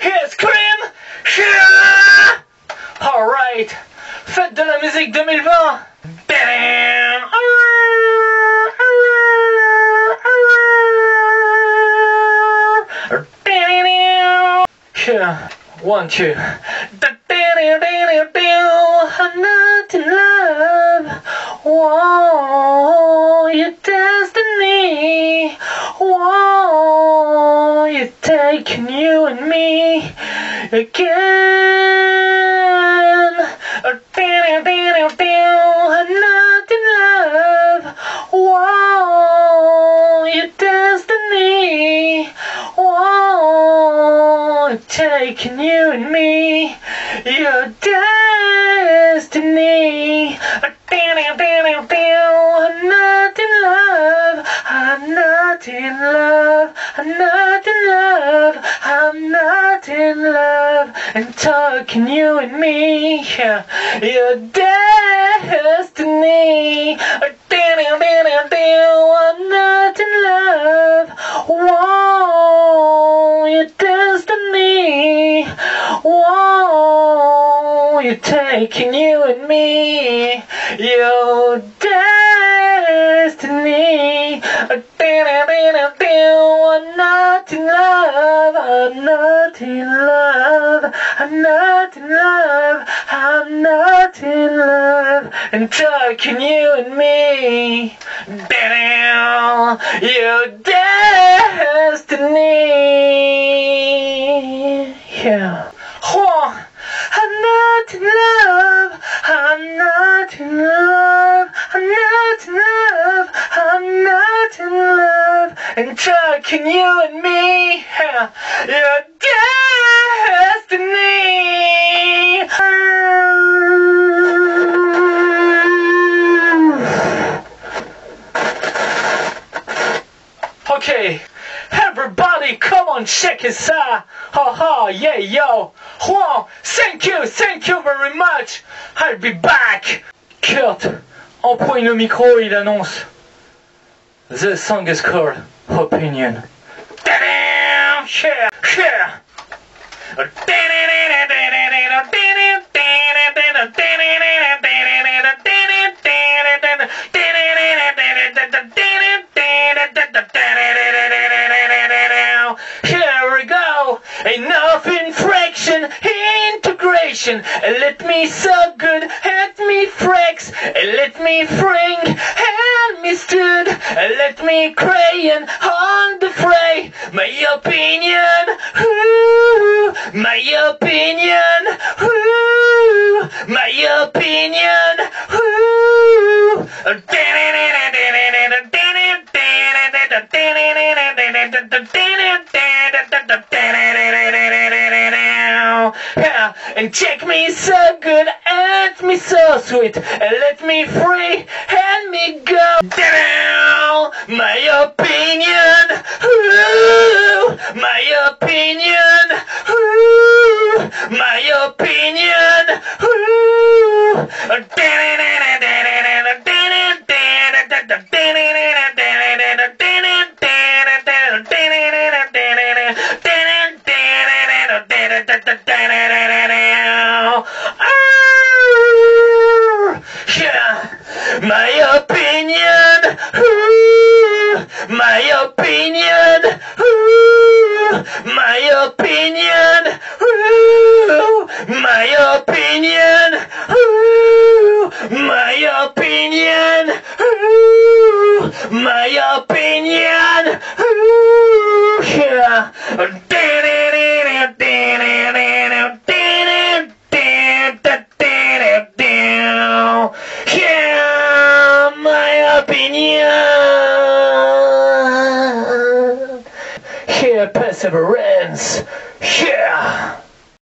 Here's Cream. Alright, Fête de la musique 2020. Bam. Yeah. 1, 2. I'm not in love. Whoa, your destiny. Whoa, you're taking you and me again. I'm not in love. Whoa, your destiny. Whoa, taking you and me. Your destiny. I'm not in love. I'm not in love. I'm not in love. I'm not in love. And talking you and me. Your destiny. I'm not in love. Whoa, your destiny. Whoa, you're taking you and me. Your destiny. I'm not in love. I'm not in love. I'm not in love. I'm not in love. And talking you and me. Your destiny. Yeah. I'm not in love. I'm not in love. I'm not in love. I'm not in love. And talking you and me. Your destiny. Okay, everybody, come on, check this out. Ha ha, yeah, yo. Juan, thank you very much. I'll be back. Kurt, empoigne le micro et il annonce. The song is called Opinion. Ta-da! Yeah, yeah. Enough infraction, integration. Let me so good, let me flex, let me fring, help me stood, let me crayon on the fray. My opinion, ooh, my opinion, ooh. And check me so good, and me so sweet, and let me free, and me go. My opinion, ooh, my opinion, ooh, my opinion, ooh. My opinion, ooh, my opinion, ooh, my opinion, ooh, my opinion, ooh, my opinion, ooh, my opinion, ooh, Perseverance. Yeah.